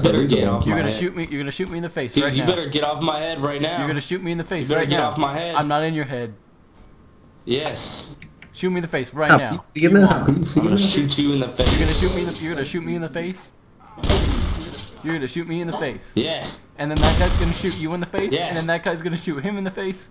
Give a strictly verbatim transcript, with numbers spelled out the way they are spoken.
Better get off you're my gonna head. shoot me. You're gonna shoot me in the face Dude, right you now. You better get off my head right now. You're gonna shoot me in the face right now. You better get now. off my head. I'm not in your head. Yes. Shoot me in the face right oh, now. You seeing this? I'm gonna shoot you in the face. You're gonna shoot me. In the, you're gonna shoot me in the face. You're gonna shoot me in the face. Yes. And then that guy's gonna shoot you in the face. Yes. And then that guy's gonna shoot him in the face.